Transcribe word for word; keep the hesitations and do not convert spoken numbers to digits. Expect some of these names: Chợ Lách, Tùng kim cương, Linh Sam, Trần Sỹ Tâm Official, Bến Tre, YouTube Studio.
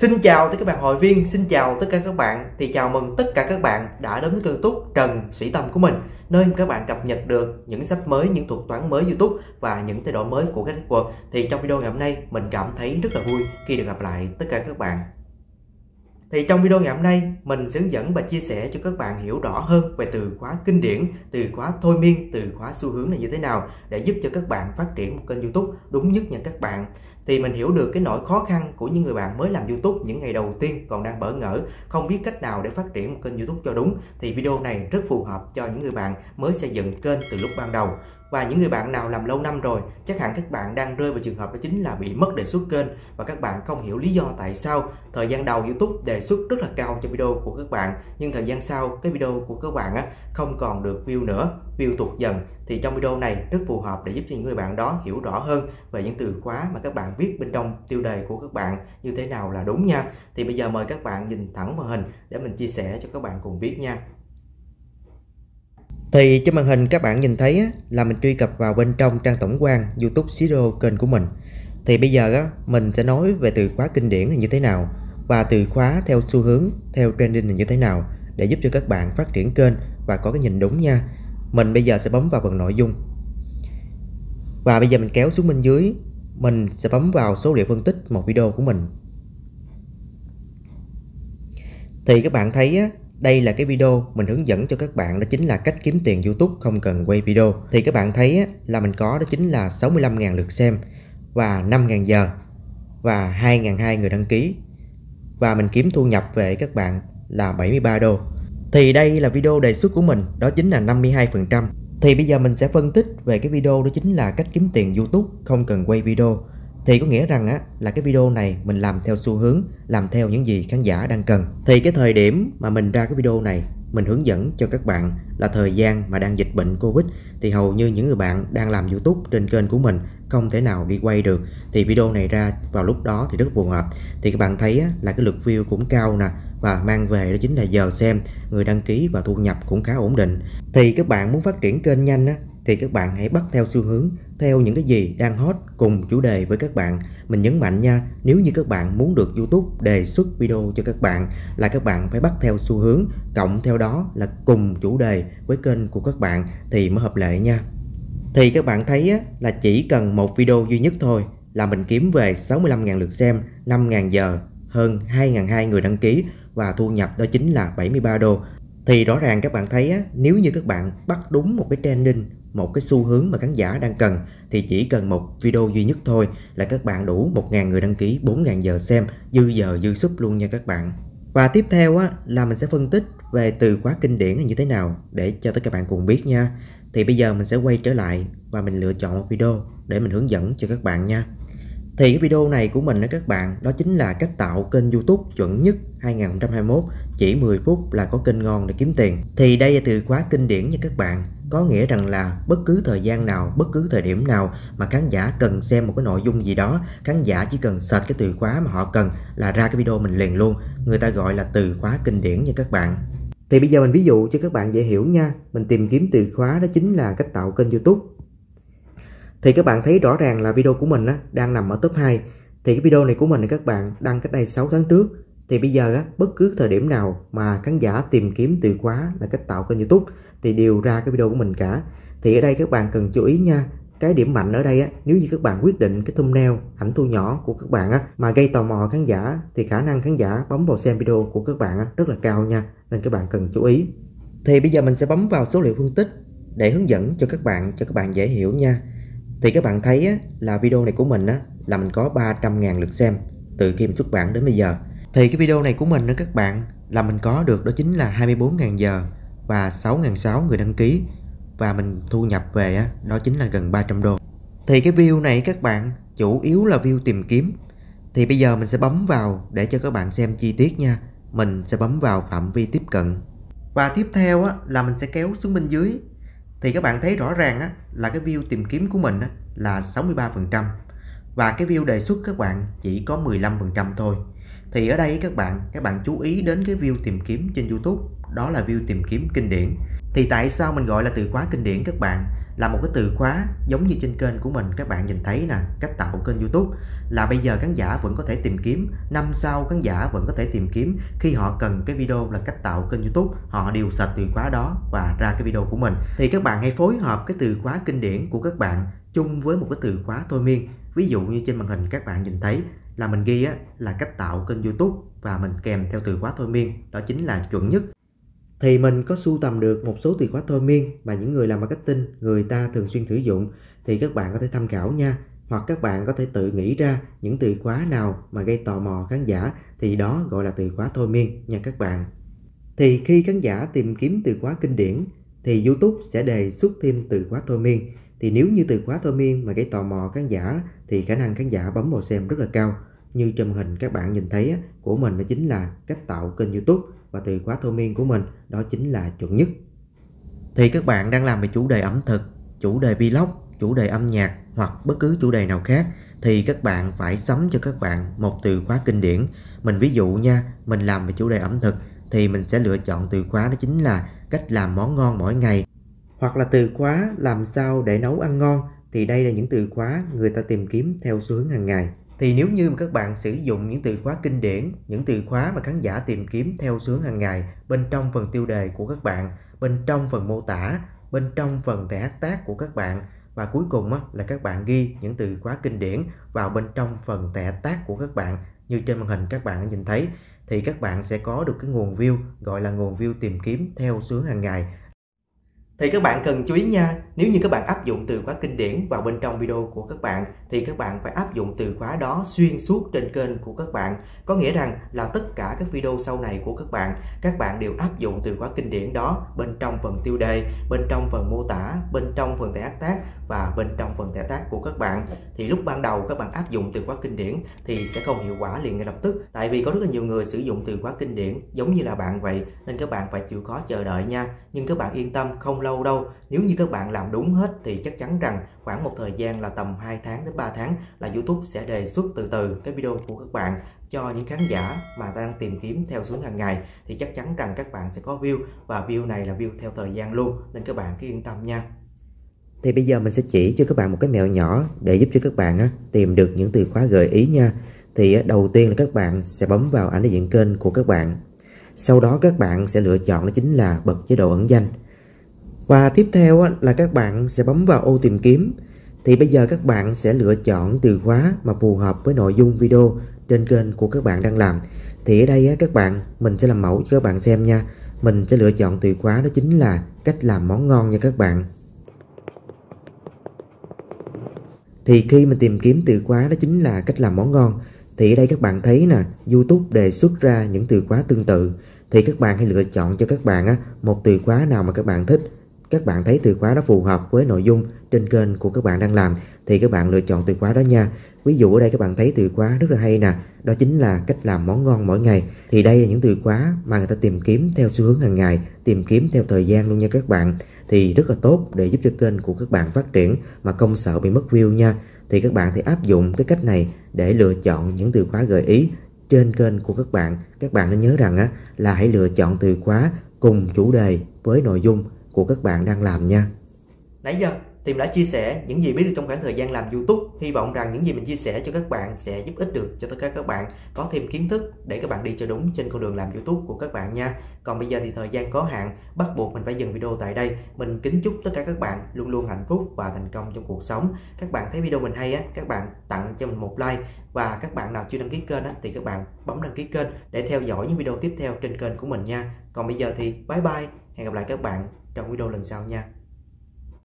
Xin chào tất cả các bạn hội viên, xin chào tất cả các bạn. Thì chào mừng tất cả các bạn đã đến với kênh YouTube Trần Sỹ Tâm của mình, nơi mà các bạn cập nhật được những sách mới, những thuật toán mới YouTube và những thay đổi mới của các lĩnh vực. Thì trong video ngày hôm nay mình cảm thấy rất là vui khi được gặp lại tất cả các bạn. Thì trong video ngày hôm nay mình hướng dẫn và chia sẻ cho các bạn hiểu rõ hơn về từ khóa kinh điển, từ khóa thôi miên, từ khóa xu hướng là như thế nào để giúp cho các bạn phát triển một kênh YouTube đúng nhất nha các bạn. Thì mình hiểu được cái nỗi khó khăn của những người bạn mới làm YouTube những ngày đầu tiên còn đang bỡ ngỡ, không biết cách nào để phát triển một kênh YouTube cho đúng. Thì video này rất phù hợp cho những người bạn mới xây dựng kênh từ lúc ban đầu. Và những người bạn nào làm lâu năm rồi, chắc hẳn các bạn đang rơi vào trường hợp đó chính là bị mất đề xuất kênh và các bạn không hiểu lý do tại sao thời gian đầu YouTube đề xuất rất là cao cho video của các bạn, nhưng thời gian sau cái video của các bạn á, không còn được view nữa, view tụt dần. Thì trong video này rất phù hợp để giúp cho những người bạn đó hiểu rõ hơn về những từ khóa mà các bạn viết bên trong tiêu đề của các bạn như thế nào là đúng nha. Thì bây giờ mời các bạn nhìn thẳng vào hình để mình chia sẻ cho các bạn cùng biết nha. Thì trên màn hình các bạn nhìn thấy á, là mình truy cập vào bên trong trang tổng quan YouTube Studio kênh của mình. Thì bây giờ á, mình sẽ nói về từ khóa kinh điển là như thế nào và từ khóa theo xu hướng, theo trending là như thế nào để giúp cho các bạn phát triển kênh và có cái nhìn đúng nha. Mình bây giờ sẽ bấm vào phần nội dung. Và bây giờ mình kéo xuống bên dưới, mình sẽ bấm vào số liệu phân tích một video của mình. Thì các bạn thấy á, đây là cái video mình hướng dẫn cho các bạn, đó chính là cách kiếm tiền YouTube không cần quay video. Thì các bạn thấy là mình có đó chính là sáu mươi lăm nghìn lượt xem và năm nghìn giờ và hai nghìn hai trăm người đăng ký. Và mình kiếm thu nhập về các bạn là bảy mươi ba đô. Thì đây là video đề xuất của mình, đó chính là năm mươi hai phần trăm. Thì bây giờ mình sẽ phân tích về cái video đó chính là cách kiếm tiền YouTube không cần quay video. Thì có nghĩa rằng á, là cái video này mình làm theo xu hướng, làm theo những gì khán giả đang cần. Thì cái thời điểm mà mình ra cái video này, mình hướng dẫn cho các bạn là thời gian mà đang dịch bệnh Covid. Thì hầu như những người bạn đang làm YouTube trên kênh của mình không thể nào đi quay được. Thì video này ra vào lúc đó thì rất phù hợp. Thì các bạn thấy á, là cái lượt view cũng cao nè, và mang về đó chính là giờ xem, người đăng ký và thu nhập cũng khá ổn định. Thì các bạn muốn phát triển kênh nhanh á, thì các bạn hãy bắt theo xu hướng, theo những cái gì đang hot cùng chủ đề với các bạn. Mình nhấn mạnh nha, nếu như các bạn muốn được YouTube đề xuất video cho các bạn là các bạn phải bắt theo xu hướng, cộng theo đó là cùng chủ đề với kênh của các bạn thì mới hợp lệ nha. Thì các bạn thấy á, là chỉ cần một video duy nhất thôi là mình kiếm về sáu mươi lăm nghìn lượt xem, năm nghìn giờ, hơn hai nghìn hai trăm người đăng ký và thu nhập đó chính là bảy mươi ba đô. Thì rõ ràng các bạn thấy á, nếu như các bạn bắt đúng một cái trending, một cái xu hướng mà khán giả đang cần thì chỉ cần một video duy nhất thôi là các bạn đủ một nghìn người đăng ký, bốn nghìn giờ xem, dư giờ dư sub luôn nha các bạn. Và tiếp theo á, là mình sẽ phân tích về từ khóa kinh điển là như thế nào để cho tất cả các bạn cùng biết nha. Thì bây giờ mình sẽ quay trở lại và mình lựa chọn một video để mình hướng dẫn cho các bạn nha. Thì cái video này của mình đó các bạn, đó chính là cách tạo kênh YouTube chuẩn nhất hai nghìn không trăm hai mươi mốt, chỉ mười phút là có kênh ngon để kiếm tiền. Thì đây là từ khóa kinh điển nha các bạn. Có nghĩa rằng là bất cứ thời gian nào, bất cứ thời điểm nào mà khán giả cần xem một cái nội dung gì đó, khán giả chỉ cần search cái từ khóa mà họ cần là ra cái video mình liền luôn. Người ta gọi là từ khóa kinh điển nha các bạn. Thì bây giờ mình ví dụ cho các bạn dễ hiểu nha. Mình tìm kiếm từ khóa đó chính là cách tạo kênh YouTube. Thì các bạn thấy rõ ràng là video của mình á, đang nằm ở top hai. Thì cái video này của mình các bạn đăng cách đây sáu tháng trước. Thì bây giờ á, bất cứ thời điểm nào mà khán giả tìm kiếm từ khóa là cách tạo kênh YouTube thì đều ra cái video của mình cả. Thì ở đây các bạn cần chú ý nha. Cái điểm mạnh ở đây á, nếu như các bạn quyết định cái thumbnail, ảnh thu nhỏ của các bạn á, mà gây tò mò khán giả thì khả năng khán giả bấm vào xem video của các bạn á, rất là cao nha. Nên các bạn cần chú ý. Thì bây giờ mình sẽ bấm vào số liệu phân tích để hướng dẫn cho các bạn, cho các bạn dễ hiểu nha. Thì các bạn thấy á, là video này của mình á, là mình có ba trăm nghìn lượt xem từ khi mình xuất bản đến bây giờ. Thì cái video này của mình đó các bạn, là mình có được đó chính là hai mươi bốn nghìn giờ và sáu nghìn sáu trăm người đăng ký. Và mình thu nhập về á, đó chính là gần ba trăm đô. Thì cái view này các bạn chủ yếu là view tìm kiếm. Thì bây giờ mình sẽ bấm vào để cho các bạn xem chi tiết nha. Mình sẽ bấm vào phạm vi tiếp cận. Và tiếp theo á, là mình sẽ kéo xuống bên dưới. Thì các bạn thấy rõ ràng á, là cái view tìm kiếm của mình á, là sáu mươi ba phần trăm. Và cái view đề xuất các bạn chỉ có mười lăm phần trăm thôi. Thì ở đây các bạn, các bạn chú ý đến cái view tìm kiếm trên YouTube, đó là view tìm kiếm kinh điển. Thì tại sao mình gọi là từ khóa kinh điển các bạn? là một cái từ khóa giống như trên kênh của mình các bạn nhìn thấy nè, cách tạo kênh YouTube, là bây giờ khán giả vẫn có thể tìm kiếm, năm sau khán giả vẫn có thể tìm kiếm khi họ cần cái video là cách tạo kênh YouTube, họ đều search từ khóa đó và ra cái video của mình. Thì các bạn hãy phối hợp cái từ khóa kinh điển của các bạn chung với một cái từ khóa thôi miên. Ví dụ như trên màn hình các bạn nhìn thấy là mình ghi á, là cách tạo kênh YouTube và mình kèm theo từ khóa thôi miên, đó chính là chuẩn nhất. Thì mình có sưu tầm được một số từ khóa thôi miên mà những người làm marketing người ta thường xuyên sử dụng, thì các bạn có thể tham khảo nha. Hoặc các bạn có thể tự nghĩ ra những từ khóa nào mà gây tò mò khán giả thì đó gọi là từ khóa thôi miên nha các bạn. Thì khi khán giả tìm kiếm từ khóa kinh điển thì YouTube sẽ đề xuất thêm từ khóa thôi miên. Thì nếu như từ khóa thôi miên mà gây tò mò khán giả thì khả năng khán giả bấm vào xem rất là cao. Như trên hình các bạn nhìn thấy của mình đó chính là cách tạo kênh YouTube và từ khóa thôi miên của mình đó chính là chuẩn nhất. Thì các bạn đang làm về chủ đề ẩm thực, chủ đề vlog, chủ đề âm nhạc hoặc bất cứ chủ đề nào khác thì các bạn phải sắm cho các bạn một từ khóa kinh điển. Mình ví dụ nha, mình làm về chủ đề ẩm thực thì mình sẽ lựa chọn từ khóa đó chính là cách làm món ngon mỗi ngày, hoặc là từ khóa làm sao để nấu ăn ngon. Thì đây là những từ khóa người ta tìm kiếm theo xu hướng hàng ngày. Thì nếu như mà các bạn sử dụng những từ khóa kinh điển, những từ khóa mà khán giả tìm kiếm theo xu hướng hàng ngày bên trong phần tiêu đề của các bạn, bên trong phần mô tả, bên trong phần thẻ hashtag của các bạn, và cuối cùng là các bạn ghi những từ khóa kinh điển vào bên trong phần thẻ hashtag của các bạn như trên màn hình các bạn nhìn thấy, thì các bạn sẽ có được cái nguồn view gọi là nguồn view tìm kiếm theo xu hướng hàng ngày. Thì các bạn cần chú ý nha, nếu như các bạn áp dụng từ khóa kinh điển vào bên trong video của các bạn thì các bạn phải áp dụng từ khóa đó xuyên suốt trên kênh của các bạn. Có nghĩa rằng là tất cả các video sau này của các bạn, các bạn đều áp dụng từ khóa kinh điển đó bên trong phần tiêu đề, bên trong phần mô tả, bên trong phần thẻ hashtag và bên trong phần thẻ tag của các bạn. Thì lúc ban đầu các bạn áp dụng từ khóa kinh điển thì sẽ không hiệu quả liền ngay lập tức, tại vì có rất là nhiều người sử dụng từ khóa kinh điển giống như là bạn vậy, nên các bạn phải chịu khó chờ đợi nha. Nhưng các bạn yên tâm, không lâu đâu, nếu như các bạn làm đúng hết thì chắc chắn rằng khoảng một thời gian là tầm hai tháng đến ba tháng là YouTube sẽ đề xuất từ từ cái video của các bạn cho những khán giả mà đang tìm kiếm theo xu hướng hàng ngày, thì chắc chắn rằng các bạn sẽ có view, và view này là view theo thời gian luôn, nên các bạn cứ yên tâm nha. Thì bây giờ mình sẽ chỉ cho các bạn một cái mẹo nhỏ để giúp cho các bạn á, tìm được những từ khóa gợi ý nha. Thì đầu tiên là các bạn sẽ bấm vào ảnh đại diện kênh của các bạn. Sau đó các bạn sẽ lựa chọn đó chính là bật chế độ ẩn danh. Và tiếp theo là các bạn sẽ bấm vào ô tìm kiếm. Thì bây giờ các bạn sẽ lựa chọn từ khóa mà phù hợp với nội dung video trên kênh của các bạn đang làm. Thì ở đây các bạn, mình sẽ làm mẫu cho các bạn xem nha. Mình sẽ lựa chọn từ khóa đó chính là cách làm món ngon nha các bạn. Thì khi mình tìm kiếm từ khóa đó chính là cách làm món ngon thì ở đây các bạn thấy nè, YouTube đề xuất ra những từ khóa tương tự. Thì các bạn hãy lựa chọn cho các bạn một từ khóa nào mà các bạn thích, các bạn thấy từ khóa đó phù hợp với nội dung trên kênh của các bạn đang làm thì các bạn lựa chọn từ khóa đó nha. Ví dụ ở đây các bạn thấy từ khóa rất là hay nè, đó chính là cách làm món ngon mỗi ngày. Thì đây là những từ khóa mà người ta tìm kiếm theo xu hướng hàng ngày, tìm kiếm theo thời gian luôn nha các bạn. Thì rất là tốt để giúp cho kênh của các bạn phát triển mà không sợ bị mất view nha. Thì các bạn thì áp dụng cái cách này để lựa chọn những từ khóa gợi ý trên kênh của các bạn. Các bạn nên nhớ rằng á, là hãy lựa chọn từ khóa cùng chủ đề với nội dung của các bạn đang làm nha. Nãy giờ thì mình đã chia sẻ những gì biết được trong khoảng thời gian làm YouTube. Hy vọng rằng những gì mình chia sẻ cho các bạn sẽ giúp ích được cho tất cả các bạn, có thêm kiến thức để các bạn đi cho đúng trên con đường làm YouTube của các bạn nha. Còn bây giờ thì thời gian có hạn, bắt buộc mình phải dừng video tại đây. Mình kính chúc tất cả các bạn luôn luôn hạnh phúc và thành công trong cuộc sống. Các bạn thấy video mình hay á, các bạn tặng cho mình một like, và các bạn nào chưa đăng ký kênh á, thì các bạn bấm đăng ký kênh để theo dõi những video tiếp theo trên kênh của mình nha. Còn bây giờ thì bye bye, hẹn gặp lại các bạn trong video lần sau nha.